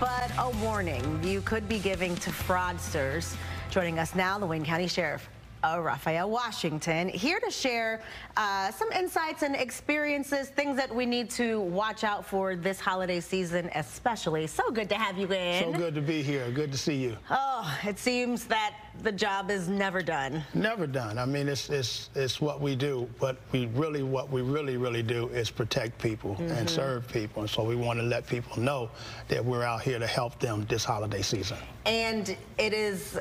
but a warning you could be giving to fraudsters. Joining us now, the Wayne County Sheriff Raphael Washington, here to share some insights and experiences, things that we need to watch out for this holiday season especially. So good to have you in. So good to be here. Good to see you. Oh, it seems that the job is never done. Never done. I mean, it's what we do, but what we really do is protect people and serve people. And so we want to let people know that we're out here to help them this holiday season. And it is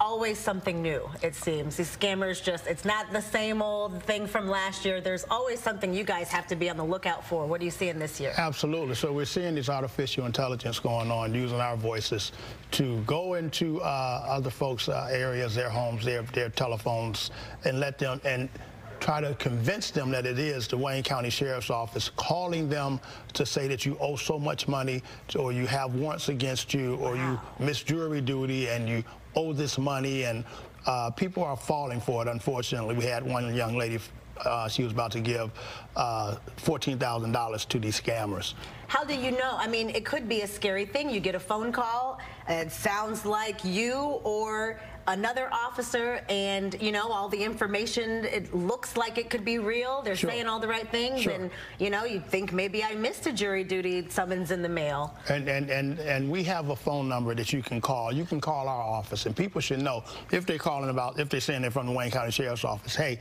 always something new, it seems. These scammers just, it's not the same old thing from last year. There's always something you guys have to be on the lookout for. What are you seeing this year? Absolutely. So we're seeing this artificial intelligence going on, using our voices to go into other folks' areas, their homes, their telephones, and let them, and try to convince them that it is the Wayne County Sheriff's Office calling them to say that you owe so much money, or you have warrants against you, or you missed jury duty and you owe this money, and people are falling for it, unfortunately. We had one young lady, she was about to give $14,000 to these scammers. How do you know? I mean, it could be a scary thing. You get a phone call, it sounds like you or another officer, and you know, all the information, it looks like it could be real. They're saying all the right things, and you know, you think maybe I missed a jury duty summons in the mail. And we have a phone number that you can call. You can call our office, and people should know if they're calling about, if they're saying they're from the Wayne County Sheriff's Office, hey,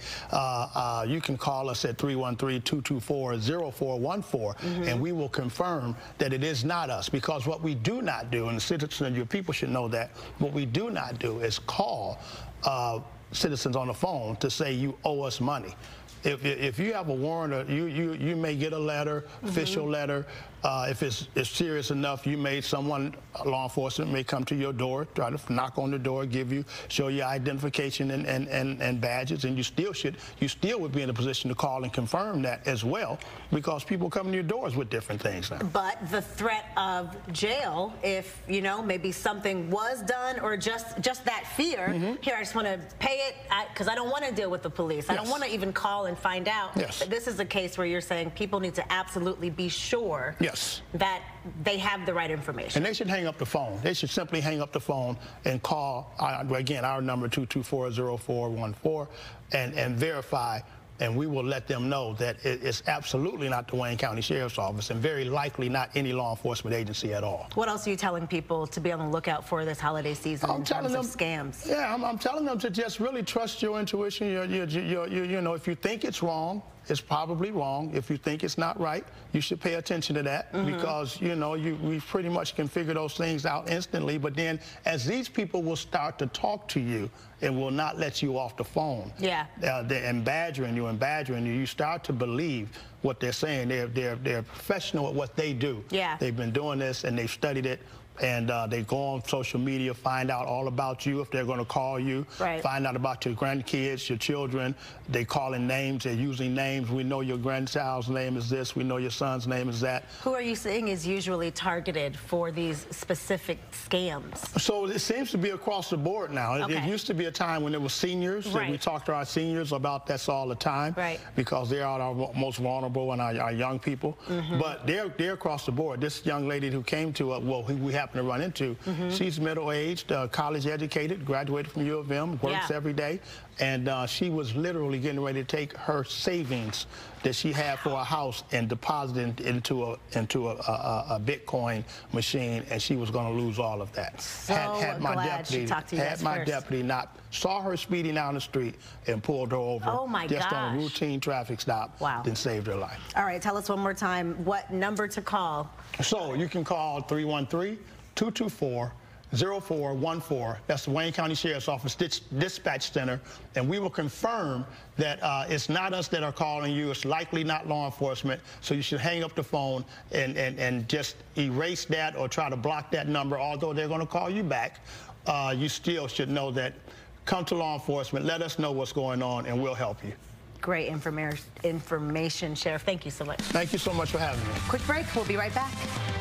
you can call us at 313-224-0414, and we will confirm that it is not us, because what we do not do, and the citizens and your people should know that, what we do not do is call citizens on the phone to say you owe us money. If you have a warrant, you may get a letter, official letter. If it's serious enough, you may, someone, law enforcement may come to your door, try to knock on the door, give you, show your identification and badges, and you still would be in a position to call and confirm that as well, because people come to your doors with different things now. But the threat of jail, if you know, maybe something was done, or just that fear, here, I just want to pay it because I don't want to deal with the police. I don't want to even call and find out. This is a case where you're saying people need to absolutely be sure that they have the right information. And they should hang up the phone. They should simply hang up the phone and call, again, our number 224-0414, and verify, and we will let them know that it's absolutely not the Wayne County Sheriff's Office, and very likely not any law enforcement agency at all. What else are you telling people to be on the lookout for this holiday season in terms of scams? Yeah, I'm telling them to just really trust your intuition. You know, if you think it's wrong, it's probably wrong. If you think it's not right, you should pay attention to that, because, you know, we pretty much can figure those things out instantly. But then as these people will start to talk to you and will not let you off the phone, and badgering you, you start to believe what they're saying. They're professional at what they do. They've been doing this and they've studied it. And they go on social media, find out all about you if they're going to call you, find out about your grandkids, your children. They call in names, they're using names. We know your grandchild's name is this, we know your son's name is that. Who are you seeing is usually targeted for these specific scams? So it seems to be across the board now. It used to be a time when it was seniors. That we talked to our seniors about this all the time, because they are our most vulnerable, and our young people. But they're across the board. This young lady who came to us, well, who we have to run into. She's middle-aged, college educated, graduated from U of M, works every day, and she was literally getting ready to take her savings that she had for a house and deposited into a Bitcoin machine, and she was going to lose all of that. So had my deputy not saw her speeding down the street and pulled her over on a routine traffic stop, then saved her life. All right, tell us one more time what number to call. So you can call 313-224-0414. That's the Wayne County Sheriff's Office Dispatch Center, and we will confirm that it's not us that are calling you. It's likely not law enforcement, so you should hang up the phone and just erase that or try to block that number. Although they're going to call you back, you still should know that. Come to law enforcement, let us know what's going on, and we'll help you. Great information, Sheriff. Thank you so much. Thank you so much for having me. Quick break. We'll be right back.